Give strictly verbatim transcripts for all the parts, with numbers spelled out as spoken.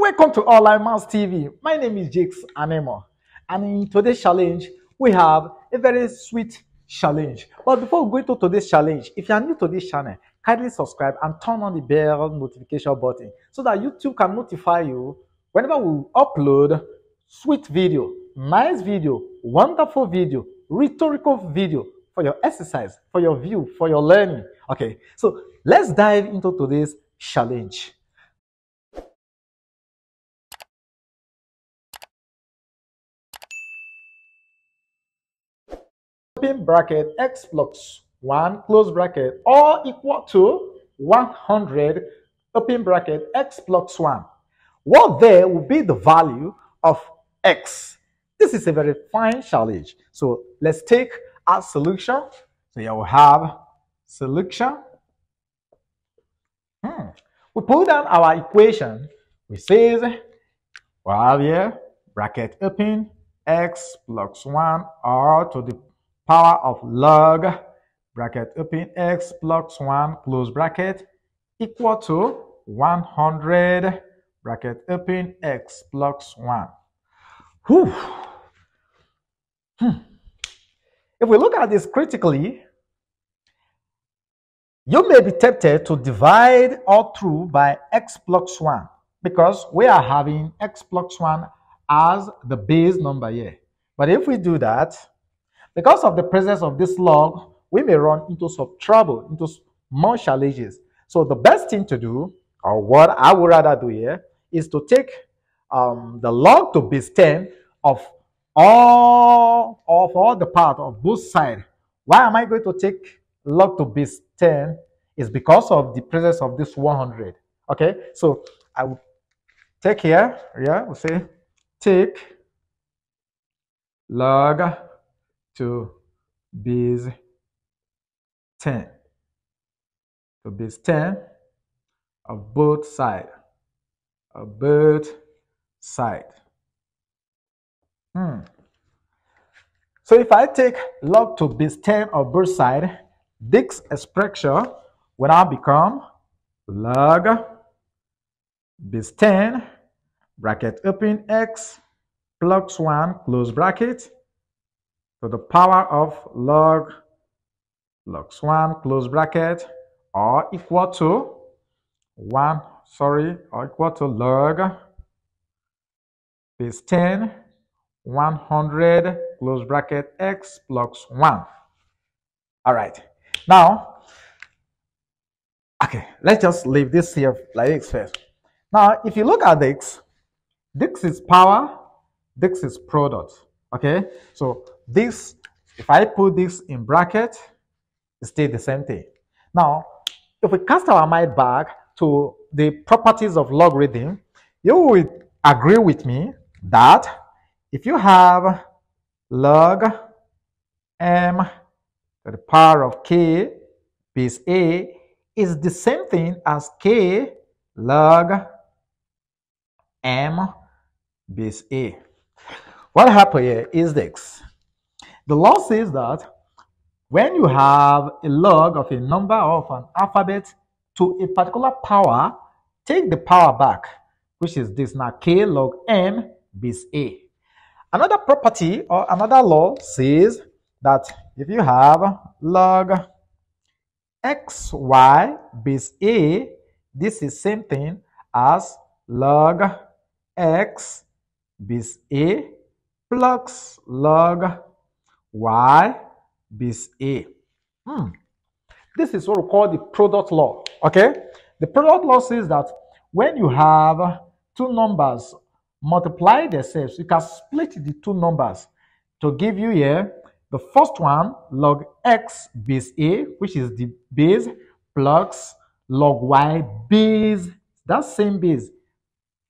Welcome to OnlineMaths T V. My name is Jacks Anemo, and in today's challenge, we have a very sweet challenge. But before we go to today's challenge, if you are new to this channel, kindly subscribe and turn on the bell notification button so that YouTube can notify you whenever we upload sweet video, nice video, wonderful video, rhetorical video for your exercise, for your view, for your learning. Okay, so let's dive into today's challenge. Open bracket x plus one close bracket or equal to one hundred open bracket x plus one. What there will be the value of x? This is a very fine challenge. So let's take our solution. So here we have solution. Hmm. We pull down our equation, which says we have here bracket open x plus one or to the power of log bracket open x plus one close bracket equal to one hundred bracket open x plus one. Whew. Hmm. If we look at this critically, you may be tempted to divide all through by x plus one because we are having x plus one as the base number here. But if we do that, because of the presence of this log, we may run into some trouble, into more challenges. So the best thing to do, or what I would rather do here, is to take um, the log to base ten of all of all the part of both sides. Why am I going to take log to base ten? Is because of the presence of this one hundred. Okay, so I will take here. Yeah, we'll say take log to base ten, to base ten of both side, of both side. Hmm. So if I take log to base ten of both side, this expression will now become log base ten bracket open x plus one close bracket to the power of log log one close bracket or equal to one sorry or equal to log base ten one hundred close bracket x plus one. All right, now okay, let's just leave this here like this first. Now if you look at this, this is power, this is product. Okay, so this, if I put this in bracket, it stays the same thing. Now, if we cast our mind back to the properties of logarithm, you will agree with me that if you have log m to the power of k base a is the same thing as k log m base a. What happened here is this. The law says that when you have a log of a number or of an alphabet to a particular power, take the power back, which is this now, k log m base a. Another property or another law says that if you have log xy base a, this is same thing as log x base a plus log y base a. Hmm. This is what we call the product law. Okay, the product law says that when you have two numbers multiply themselves, you can split the two numbers to give you here the first one log x base a, which is the base, plus log y base, that same base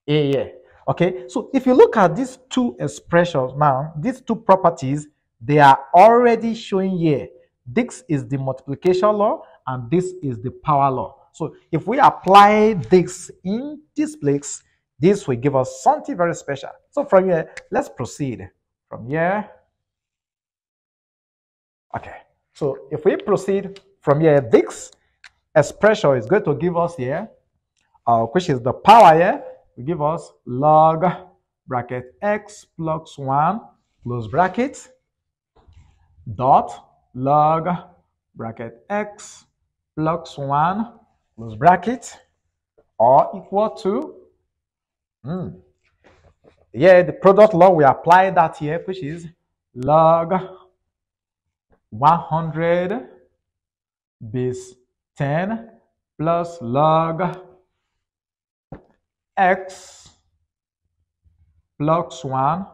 a here. Okay, so if you look at these two expressions now, these two properties, they are already showing here. This is the multiplication law and this is the power law. So if we apply this in this place, this will give us something very special. So from here, let's proceed. From here. Okay. So if we proceed from here, this expression is going to give us here, uh, which is the power here, will give us log bracket x plus one close bracket dot log bracket x plus one close bracket or equal to mm, yeah, the product law, we apply that here, which is log one hundred base ten plus log x plus one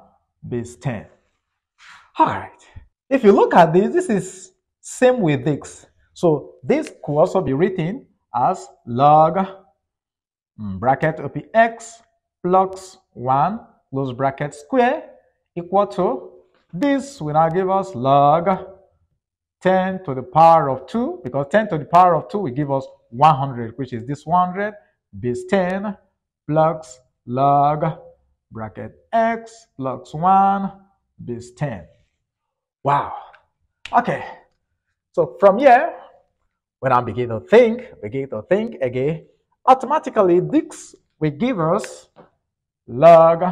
base ten. All right. If you look at this, this is same with this. So this could also be written as log bracket up x plus one close bracket square equal to this will now give us log ten to the power of two, because ten to the power of two will give us one hundred, which is this one hundred base ten plus log bracket x plus one base ten. Wow. Okay. So from here, when I begin to think, begin to think again, automatically this will give us log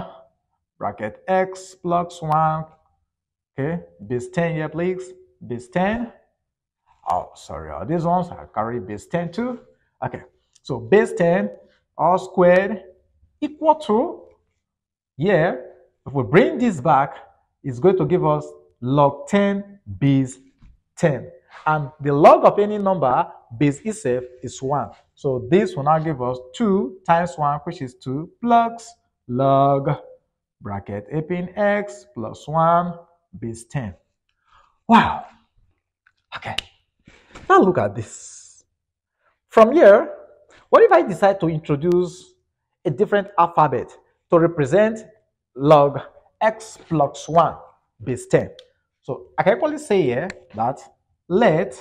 bracket x plus one, okay, base ten here, please, base ten. Oh, sorry, all these ones I carry base ten too. Okay, so base ten all squared equal to, yeah, if we bring this back, it's going to give us log ten base ten, and the log of any number base itself is one. So this will now give us two times one, which is two, plus log bracket open x plus one base ten. Wow. Okay. Now look at this. From here, what if I decide to introduce a different alphabet to represent log x plus one base ten? So I can equally say here that let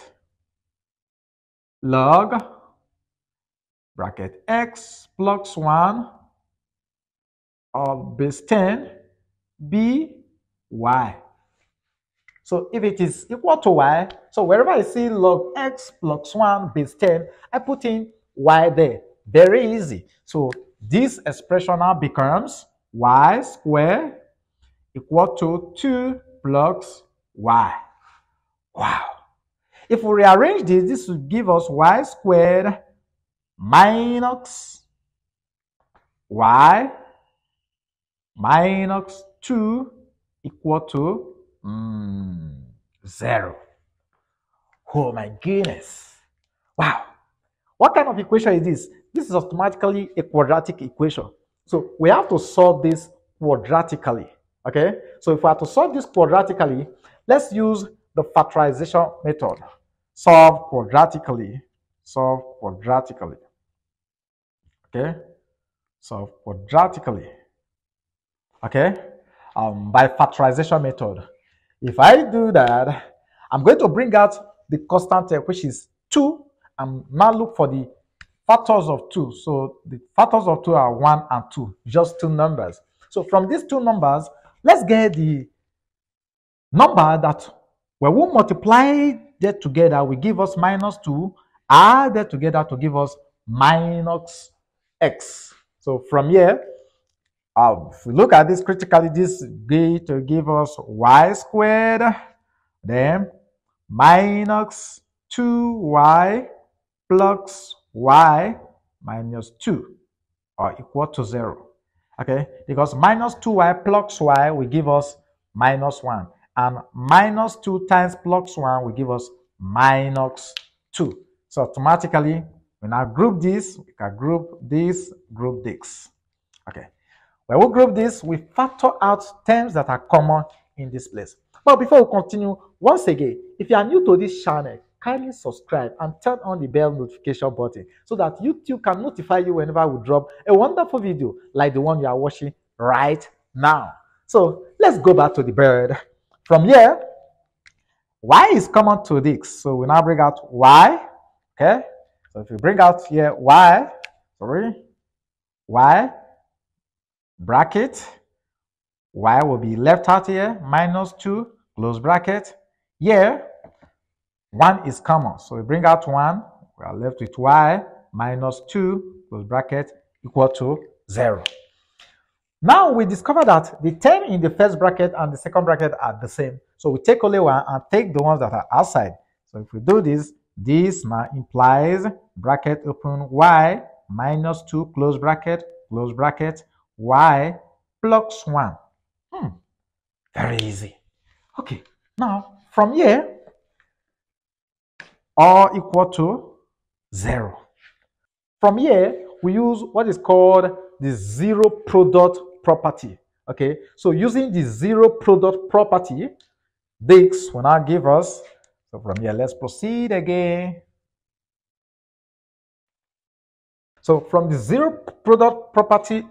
log bracket x plus one of base ten be y. So if it is equal to y, so wherever I see log x plus one base ten, I put in y there. Very easy. So this expression now becomes y squared equal to two plus y. Wow. If we rearrange this, this will give us y squared minus y minus two equal to mm, zero. Oh my goodness. Wow. What kind of equation is this? This is automatically a quadratic equation. So we have to solve this quadratically. Okay. So if we have to solve this quadratically, let's use the factorization method. Solve quadratically. Solve quadratically. Okay. Solve quadratically. Okay, um, by factorization method. If I do that, I'm going to bring out the constant here, which is two, and now look for the factors of two. So the factors of two are one and two, just two numbers. So from these two numbers, let's get the number that when we multiply that together, we give us minus two, add that together to give us minus x. So from here, Um, if we look at this critically, this going to give us y squared, then minus two y plus y minus two, or equal to zero. Okay, because minus two y plus y will give us minus one, and minus two times plus one will give us minus two. So automatically, when I group this, we can group this, group this. Okay. When we group this, we factor out terms that are common in this place. But before we continue, once again, if you are new to this channel, kindly subscribe and turn on the bell notification button so that YouTube can notify you whenever we drop a wonderful video like the one you are watching right now. So let's go back to the bird. From here, y is common to this. So we now bring out y. Okay. So if you bring out here y, sorry, y. bracket, y will be left out here, minus two, close bracket. Here, one is common. So we bring out one, we are left with y, minus two, close bracket, equal to zero. Now we discover that the term in the first bracket and the second bracket are the same. So we take only one and take the ones that are outside. So if we do this, this now implies bracket open y minus two close bracket close bracket y plus one. Hmm. Very easy. Okay. Now from here, r equal to zero. From here, we use what is called the zero product property. Okay. So using the zero product property, this will now give us. So from here, let's proceed again. So from the zero product property,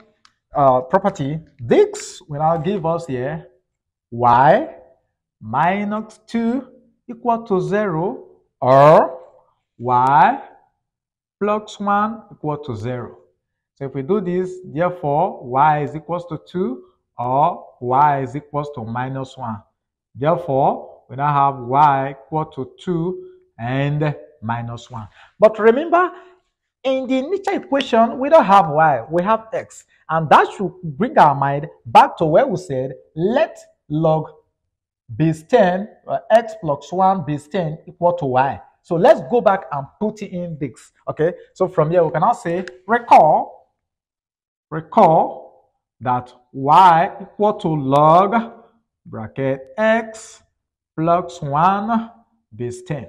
uh, property, this will now give us here y minus two equal to zero, or y plus one equal to zero. So if we do this, therefore y is equals to two, or y is equals to minus one. Therefore, we now have y equal to two and minus one. But remember, in the initial equation, we don't have y, we have x. And that should bring our mind back to where we said, let log base ten, or x plus one base ten equal to y. So let's go back and put in this, okay? So from here, we can now say, recall, recall that y equal to log bracket x plus one base ten.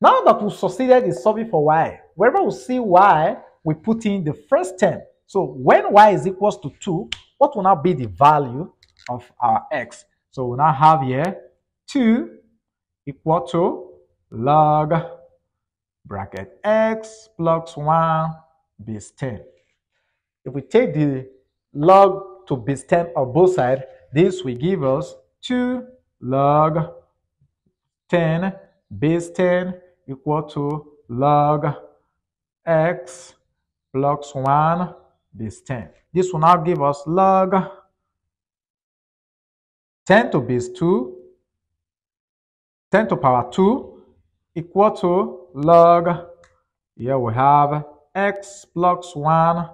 Now that we've succeeded in solving for y, wherever we see y, we put in the first term. So when y is equals to two, what will now be the value of our x? So we now have here two equal to log bracket x plus one base ten. If we take the log to base ten of both sides, this will give us two log ten base ten equal to log x plus one base ten. This will now give us log ten to base two, ten to power two equal to log, here we have x plus one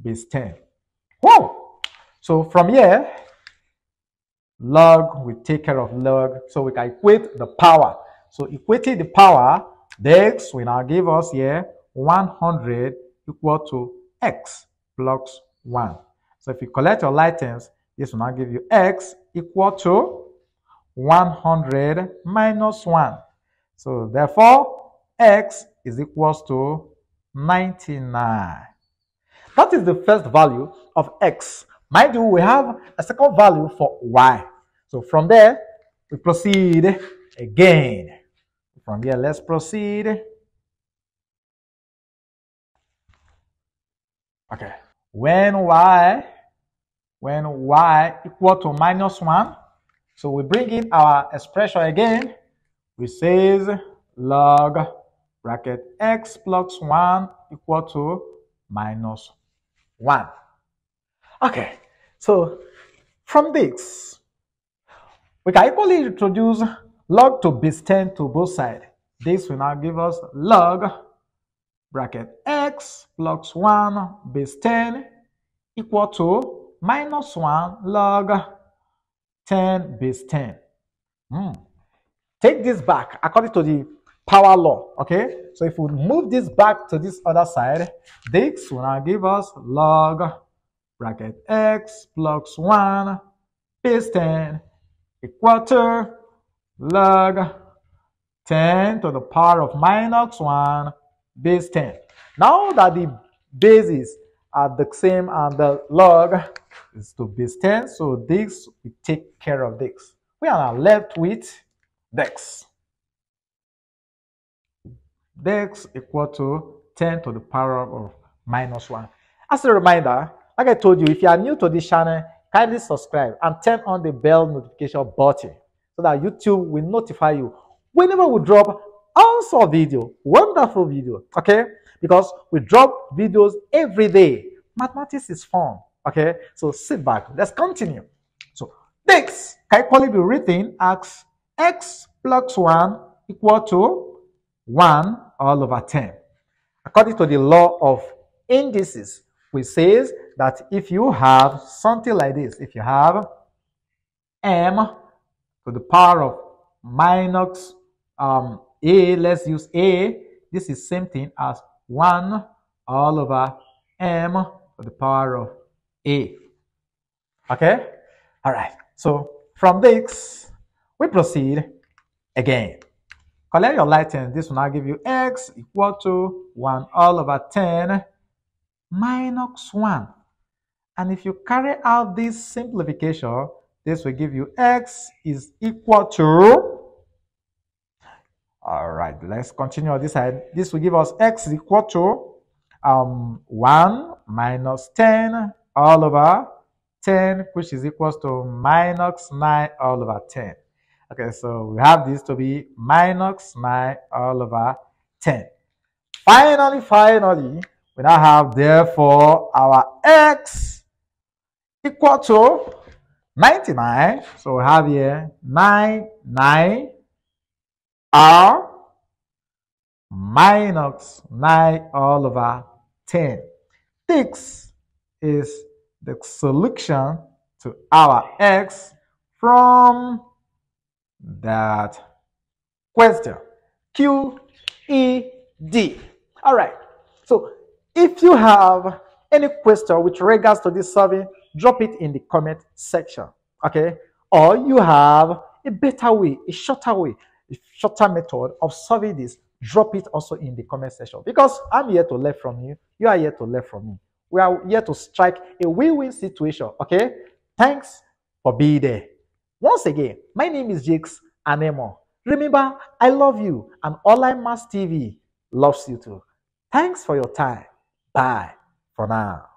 base ten. Whoa! So from here, log will take care of log, so we can equate the power. So equating the power, this will now give us here one hundred equal to x plus one. So if you collect your lightens, this will now give you x equal to one hundred minus one. So therefore, x is equals to ninety-nine. That is the first value of x. Mind you, we have a second value for y. So from there, we proceed again. From here, let's proceed. Okay. When y, when y equal to minus one, so we bring in our expression again, which says log bracket x plus one equal to minus one. Okay, so from this, we can equally introduce log to base ten to both sides. This will now give us log bracket x plus one base ten equal to minus one log ten base ten. Mm. Take this back according to the power law, okay? So if we move this back to this other side, this will now give us log bracket x plus one base ten equal to log ten to the power of minus one base ten. Now that the bases are the same and the log is to base ten, so this we take care of this. We are now left with this. This equal to ten to the power of minus one. As a reminder, like I told you, if you are new to this channel, kindly subscribe and turn on the bell notification button so that YouTube will notify you whenever we drop also video, wonderful video, okay? Because we drop videos every day. Mathematics is fun, okay? So sit back, let's continue. So this can equally be written as x plus one equal to one all over ten. According to the law of indices, which says that if you have something like this, if you have m to the power of minus um, a, let's use a, this is same thing as one all over m to the power of a. Okay? All right. So from this, we proceed again. Collect your lightning. This will now give you x equal to one all over ten minus one. And if you carry out this simplification, this will give you x is equal to, all right, let's continue on this side. This will give us x is equal to um, one minus ten all over ten, which is equals to minus nine all over ten. Okay, so we have this to be minus nine all over ten. Finally, finally, we now have therefore our x equal to ninety-nine. So we have here ninety-nine r minus nine all over ten. This is the solution to our x from that question Q E D. All right, so if you have any question with regards to this survey, drop it in the comment section, okay? Or you have a better way, a shorter way, a shorter method of solving this, drop it also in the comment section, because I'm here to learn from you, you are here to learn from me. We are here to strike a win-win situation, okay? Thanks for being there. Once again, my name is Jacks Anemo. Remember, I love you, and OnlineMaths T V loves you too. Thanks for your time. Bye for now.